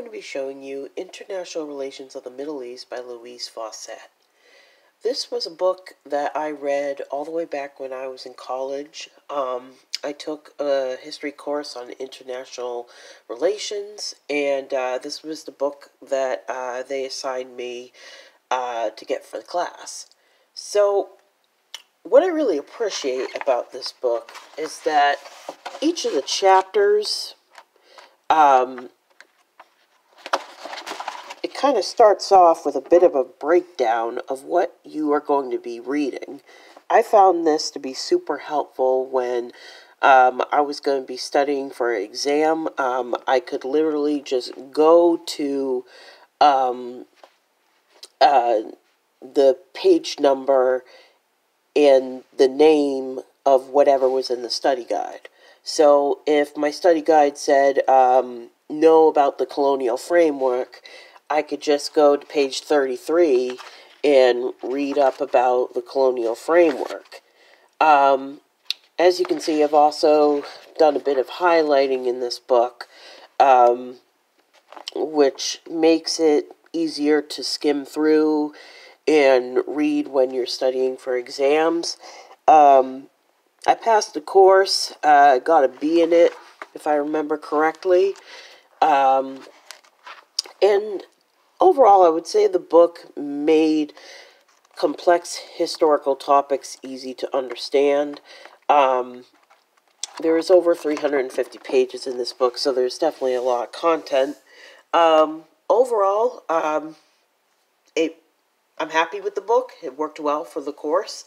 going to be showing you International Relations of the Middle East by Louise Fawcett. This was a book that I read all the way back when I was in college. I took a history course on international relations, and this was the book that they assigned me to get for the class. So what I really appreciate about this book is that each of the chapters, it kind of starts off with a bit of a breakdown of what you are going to be reading. I found this to be super helpful when I was going to be studying for an exam. I could literally just go to the page number and the name of whatever was in the study guide. So if my study guide said, know about the colonial framework, I could just go to page 33 and read up about the colonial framework. As you can see, I've also done a bit of highlighting in this book, which makes it easier to skim through and read when you're studying for exams. I passed the course, got a B in it, if I remember correctly. And overall, I would say the book made complex historical topics easy to understand. There is over 350 pages in this book, so there's definitely a lot of content. Overall, I'm happy with the book. It worked well for the course,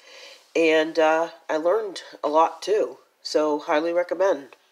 and I learned a lot too, so highly recommend.